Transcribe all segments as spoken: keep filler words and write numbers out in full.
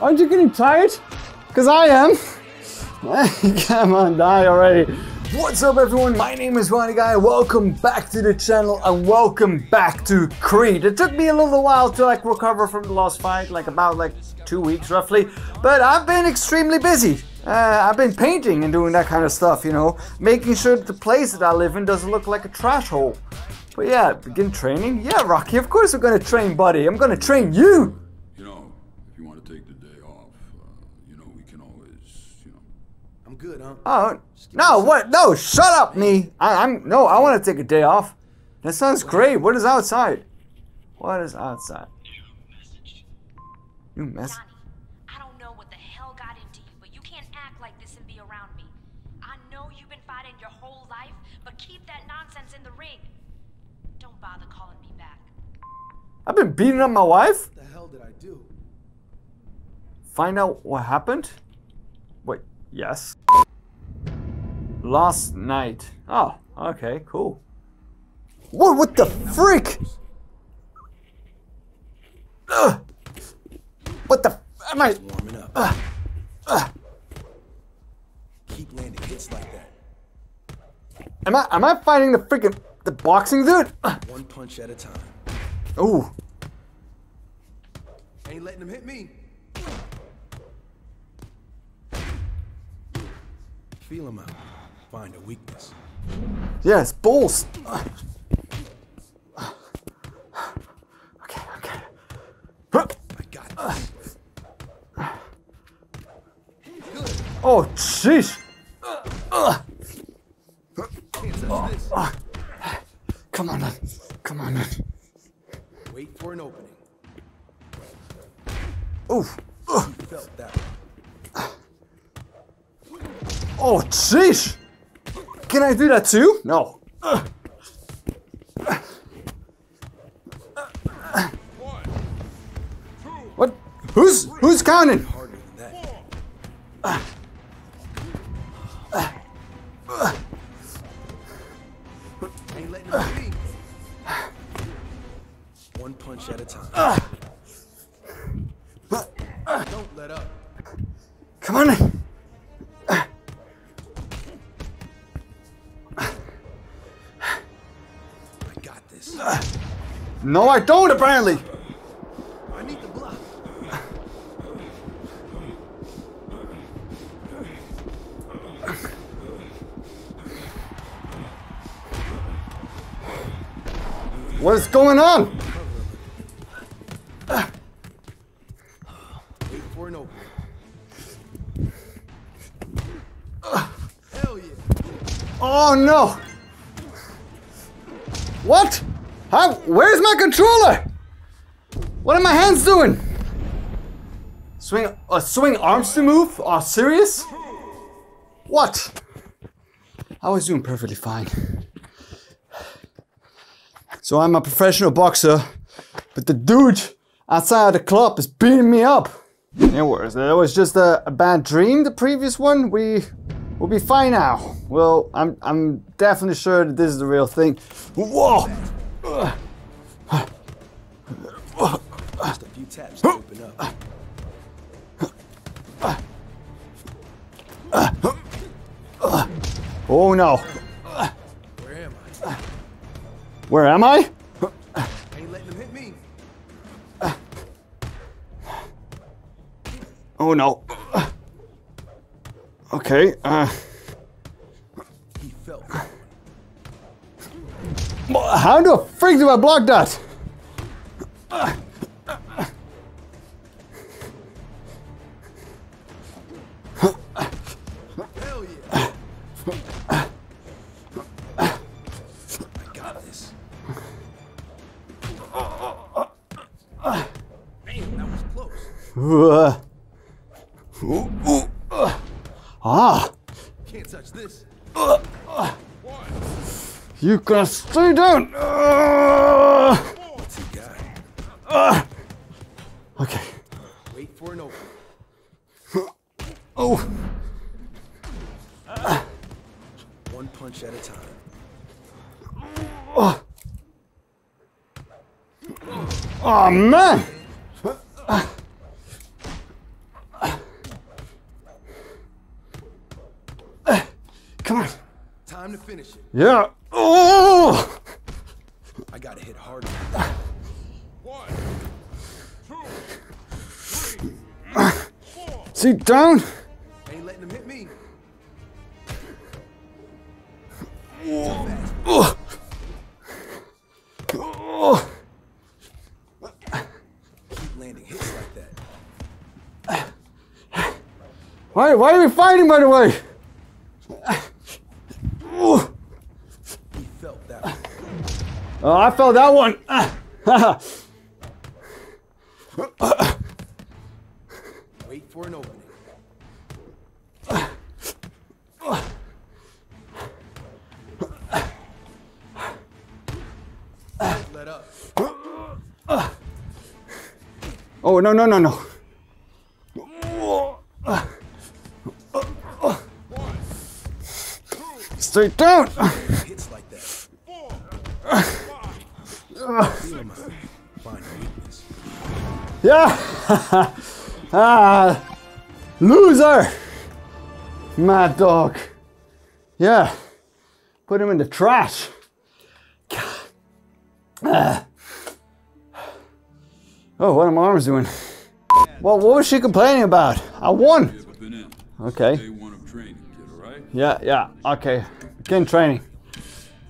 Aren't you getting tired? Because I am. Come on, die already. What's up, everyone? My name is RowdyGuy. Welcome back to the channel and welcome back to Creed. It took me a little while to like recover from the last fight, like about like two weeks roughly. But I've been extremely busy. Uh, I've been painting and doing that kind of stuff, you know, making sure that the place that I live in doesn't look like a trash hole. But yeah, begin training. Yeah, Rocky, of course we're gonna train, buddy. I'm gonna train you. You know, if you want to take the day off, uh, you know, we can always, you know. I'm good, huh? Oh no, what? No, shut up, me. I, I'm no, I want to take a day off. That sounds great. What is outside? What is outside? You mess. I've been beating up my wife? What the hell did I do? Find out what happened? Wait, yes. Last night. Oh, okay, cool. What, what the freak? Ugh. What the, am I? Warming up. Uh, uh. Keep landing hits like that. Am I, am I fighting the freaking, the boxing dude? Uh. One punch at a time. Oh. Ain't letting him hit me. Feel him out. Find a weakness. Yes, balls. Okay, okay. I got this. Oh, jeez. Oh. Come on, come on. Wait for an opening. Oof. Uh. Felt that. Oh, jeez. Can I do that too? No. Uh. Uh. Uh. One, two, what? Who's three. Who's counting? Uh. Uh. Uh. Uh. One punch at a time. Uh, but, uh, don't let up. Come on. Uh, I got this. Uh, no, I don't, apparently. I need the block. What is going on? Oh no! What? How? Where's my controller? What are my hands doing? Swing, uh, swing arms to move? Are uh, serious? What? I was doing perfectly fine. So I'm a professional boxer, but the dude outside of the club is beating me up. It was. It was just a, a bad dream. The previous one, we. We'll be fine now. Well, I'm I'm definitely sure that this is the real thing. Whoa! Just a few taps to open up. Oh no! Where am I? Where am I? Ain't letting them hit me. Oh no! Okay, uh... He fell. How the freak do I block that? Uh, uh, uh, Hell yeah. uh, uh, I got this. Uh, uh, uh, Man, that was close. Uh, ooh, ooh. Ah! Can't touch this. Uh, uh. You gotta stay down. Uh, uh. Okay. Wait for an open. Oh. Uh. One punch at a time. Uh. Oh man! Uh. Come on. Time to finish it. Yeah. Oh! I gotta hit harder. One, two, three, four. See, down. Ain't letting him hit me. Oh. Oh. Keep landing hits like that. Why? Why are we fighting, by the way? Oh, I felt that one. Wait for an opening. Let up. Oh, no, no, no, no. One, two, straight down. Hits like that. Four. Yeah! Ah, loser! Mad dog. Yeah. Put him in the trash. Ah. Oh, what are my arms doing? Well, what was she complaining about? I won! Okay. Yeah, yeah, okay. Again, training.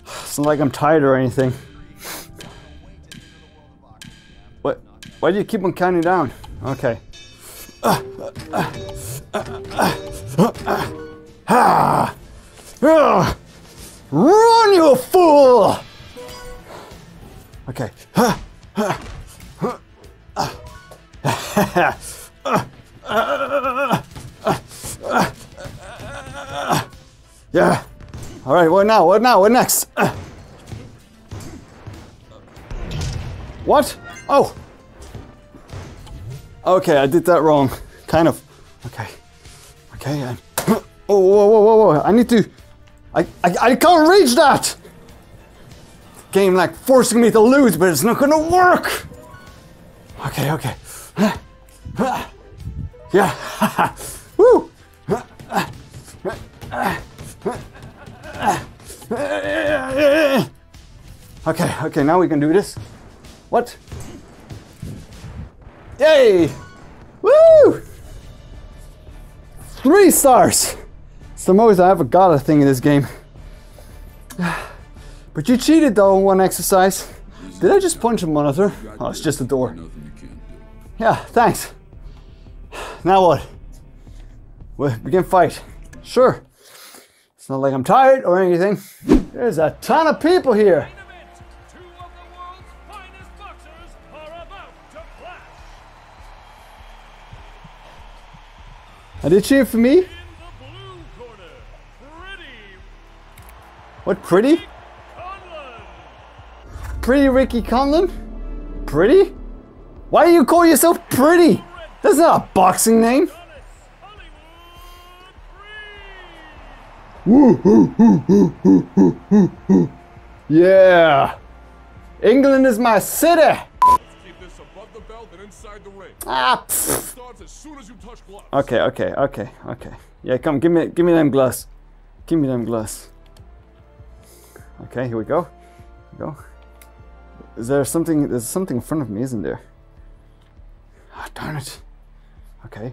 It's not like I'm tired or anything. Why do you keep on counting down? Okay. Run, you fool! Okay. Yeah. All right, what now? What now? What next? What? Oh! Okay, I did that wrong. Kind of. Okay. Okay. And, oh, whoa, whoa, whoa, whoa. I need to... I, I, I can't reach that! Game like forcing me to lose, but it's not gonna work! Okay, okay. Yeah. Woo! Okay, okay, now we can do this. What? Yay! Woo! Three stars! It's the most I ever got a thing in this game. But you cheated though on one exercise. Did I just punch a monitor? Oh, it's just a door. Yeah, thanks. Now what? We'll begin fight. Sure. It's not like I'm tired or anything. There's a ton of people here. Are they cheering for me? In the blue corner, pretty. What pretty? Conlon. Pretty Ricky Conlon? Pretty? Why do you call yourself pretty? That's not a boxing name. Yeah. England is my city. Ah, okay, okay, okay, okay. Yeah, come, give me, give me them gloves. Give me them gloves. Okay, here we go. Here we go. Is there something? There's something in front of me, isn't there? Ah, darn it. Okay.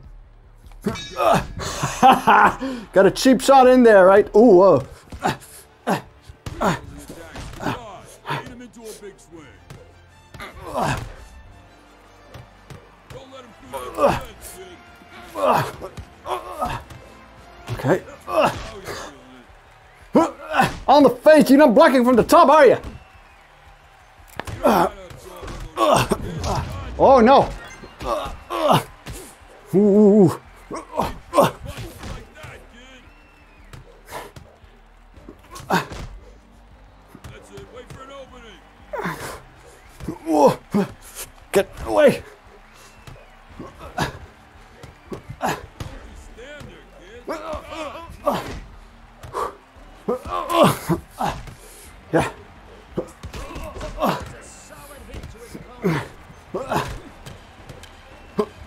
Got a cheap shot in there, right? Ooh, whoa. Okay. On the face, you're not blocking from the top, are you? Oh no. Ooh. Get away. Yeah.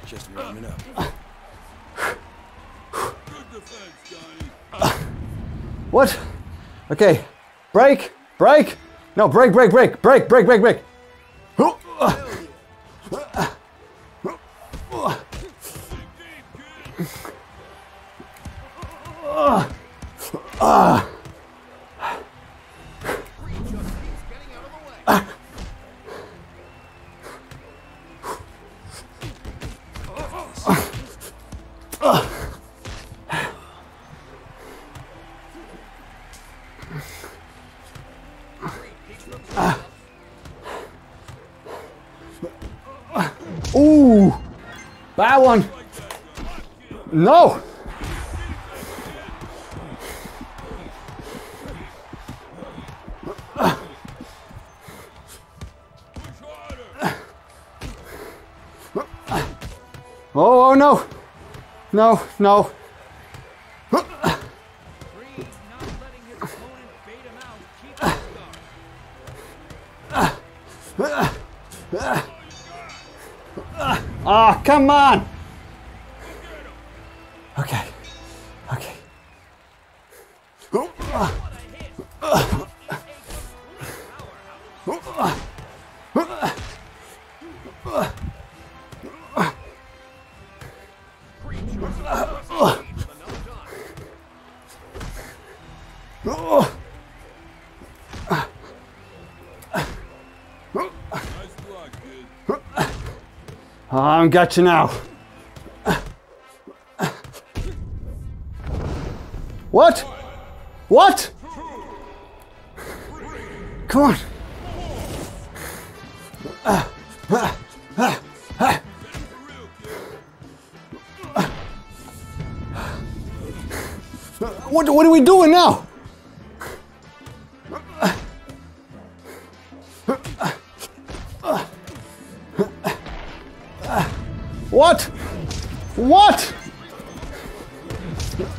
Just warming up. What? Okay. Break. Break. No, break, break, break. Break, break, break, break. Ah. Ooh, bad one. No. Oh, no. No, no. Ah, oh, come on! Okay, okay. I'm got you now. What? What? Come on. Uh, uh, uh, uh. What, what are we doing now? What? What?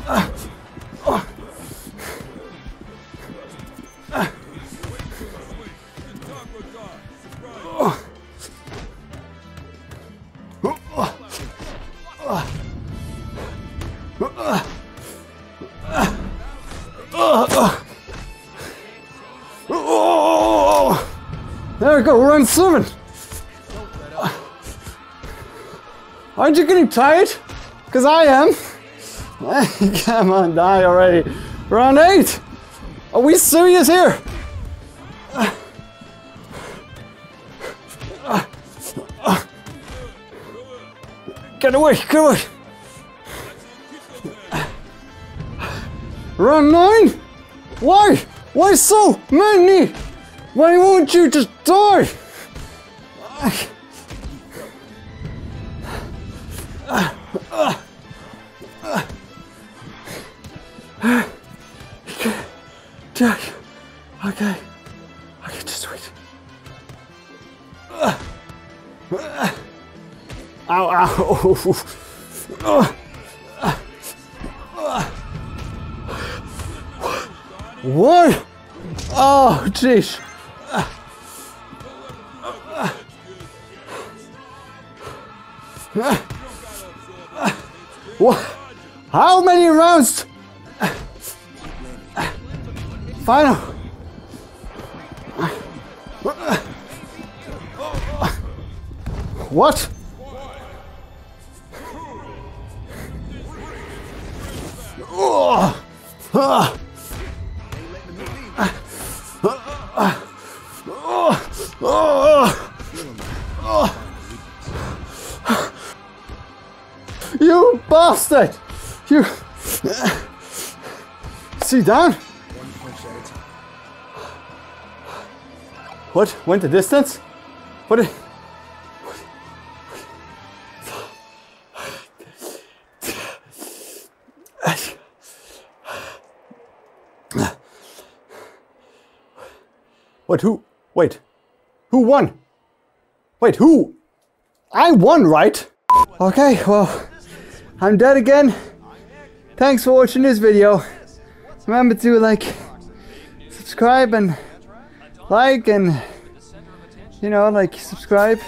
Uh, uh, uh, uh, uh, uh, uh, uh, oh! There we go, we're on seven. Aren't you getting tired? Because I am. Come on, die already. Round eight. Are we serious here? Uh, uh, uh. Get away, get away. Uh, round nine? Why? Why so many? Why won't you just die? Uh, Uh, uh, uh, uh, okay, okay, just wait. Uh, uh, ow, ow. Uh, uh, uh. What? Oh, jeez. Uh, uh, uh. What? How many rounds? Final. What? Oh. Oh. Oh. Oh. You bastard! You see down? One punch at a time. What? Went the distance? What? Did... What? Who? Wait. Who won? Wait. Who? I won, right? Okay. Well. I'm dead again. Thanks for watching this video. Remember to like, subscribe and like and, you know, like, subscribe.